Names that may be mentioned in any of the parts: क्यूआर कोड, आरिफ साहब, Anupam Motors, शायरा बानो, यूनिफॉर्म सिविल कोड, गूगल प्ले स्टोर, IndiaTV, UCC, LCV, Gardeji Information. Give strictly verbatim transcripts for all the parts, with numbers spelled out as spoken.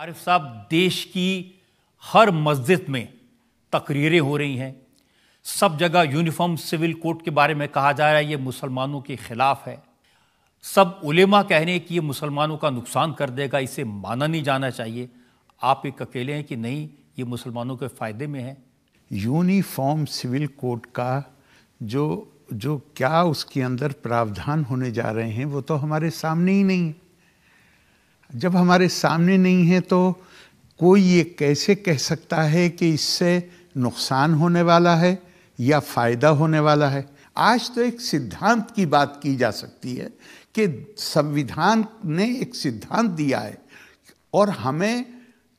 आरिफ साहब, देश की हर मस्जिद में तकरीरें हो रही हैं, सब जगह यूनिफॉर्म सिविल कोड के बारे में कहा जा रहा है ये मुसलमानों के ख़िलाफ़ है। सब उलेमा कह रहे हैं कि ये मुसलमानों का नुकसान कर देगा, इसे माना नहीं जाना चाहिए। आप एक अकेले हैं कि नहीं ये मुसलमानों के फ़ायदे में है? यूनिफॉर्म सिविल कोड का जो जो क्या उसके अंदर प्रावधान होने जा रहे हैं वो तो हमारे सामने ही नहीं है। जब हमारे सामने नहीं है तो कोई ये कैसे कह सकता है कि इससे नुकसान होने वाला है या फ़ायदा होने वाला है। आज तो एक सिद्धांत की बात की जा सकती है कि संविधान ने एक सिद्धांत दिया है और हमें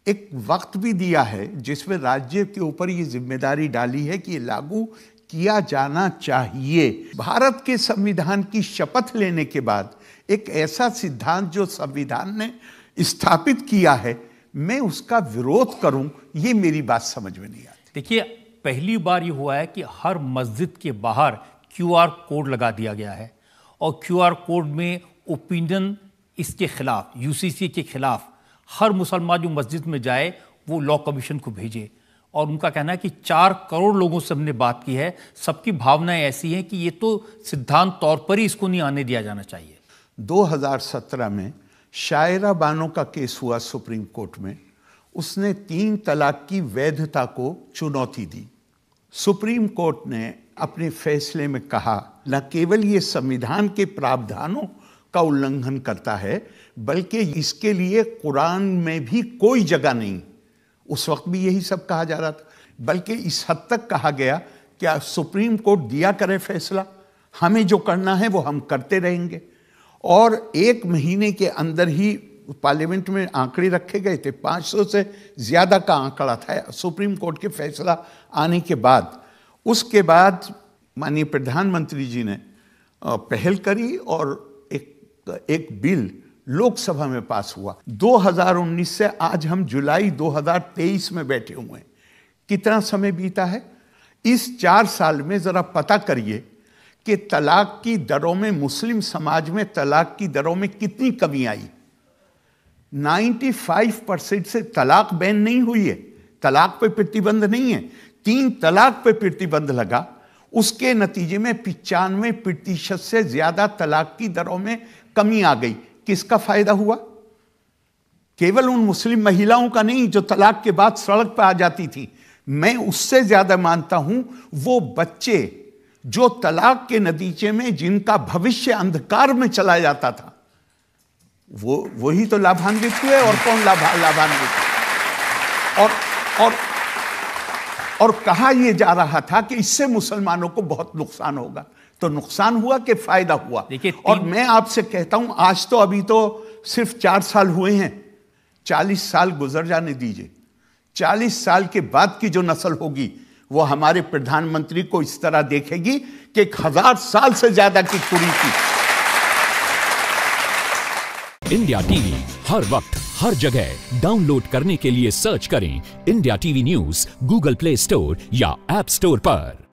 एक वक्त भी दिया है जिसमें राज्य के ऊपर ये जिम्मेदारी डाली है कि ये लागू किया जाना चाहिए। भारत के संविधान की शपथ लेने के बाद एक ऐसा सिद्धांत जो संविधान ने स्थापित किया है, मैं उसका विरोध करूं, ये मेरी बात समझ में नहीं आती। देखिए, पहली बार ये हुआ है कि हर मस्जिद के बाहर क्यूआर कोड लगा दिया गया है और क्यूआर कोड में ओपिनियन इसके खिलाफ, यूसीसी के खिलाफ, हर मुसलमान जो मस्जिद में जाए वो लॉ कमीशन को भेजे। और उनका कहना है कि चार करोड़ लोगों से हमने बात की है, सबकी भावनाएं ऐसी हैं कि ये तो सिद्धांत तौर पर ही इसको नहीं आने दिया जाना चाहिए। दो हज़ार सत्रह में शायरा बानो का केस हुआ सुप्रीम कोर्ट में, उसने तीन तलाक की वैधता को चुनौती दी। सुप्रीम कोर्ट ने अपने फैसले में कहा न केवल ये संविधान के प्रावधानों का उल्लंघन करता है बल्कि इसके लिए कुरान में भी कोई जगह नहीं। उस वक्त भी यही सब कहा जा रहा था, बल्कि इस हद तक कहा गया कि सुप्रीम कोर्ट दिया करे फैसला, हमें जो करना है वो हम करते रहेंगे। और एक महीने के अंदर ही पार्लियामेंट में आंकड़े रखे गए थे, पाँच सौ से ज़्यादा का आंकड़ा था सुप्रीम कोर्ट के फैसला आने के बाद। उसके बाद माननीय प्रधानमंत्री जी ने पहल करी और एक एक बिल लोकसभा में पास हुआ। दो हज़ार उन्नीस से आज हम जुलाई दो हज़ार तेईस में बैठे हुए हैं, कितना समय बीता है। इस चार साल में ज़रा पता करिए कि तलाक की दरों में, मुस्लिम समाज में तलाक की दरों में कितनी कमी आई। पचानवे परसेंट से तलाक बैन नहीं हुई है, तलाक पे प्रतिबंध नहीं है। तीन तलाक पे प्रतिबंध लगा, उसके नतीजे में पिचानवे प्रतिशत से ज्यादा तलाक की दरों में कमी आ गई। किसका फायदा हुआ? केवल उन मुस्लिम महिलाओं का नहीं जो तलाक के बाद सड़क पर आ जाती थी, मैं उससे ज्यादा मानता हूं वो बच्चे जो तलाक के नतीजे में जिनका भविष्य अंधकार में चला जाता था, वो वही तो लाभान्वित हुए। और कौन लाभान्वित हुआ? और और और कहा यह जा रहा था कि इससे मुसलमानों को बहुत नुकसान होगा, तो नुकसान हुआ कि फायदा हुआ? और मैं आपसे कहता हूं आज तो अभी तो सिर्फ चार साल हुए हैं, चालीस साल गुजर जाने दीजिए। चालीस साल के बाद की जो नस्ल होगी वो हमारे प्रधानमंत्री को इस तरह देखेगी कि एक हजार साल से ज्यादा की कुरी थी। इंडिया टीवी हर वक्त हर जगह डाउनलोड करने के लिए सर्च करें India TV news गूगल प्ले स्टोर या ऐप स्टोर पर।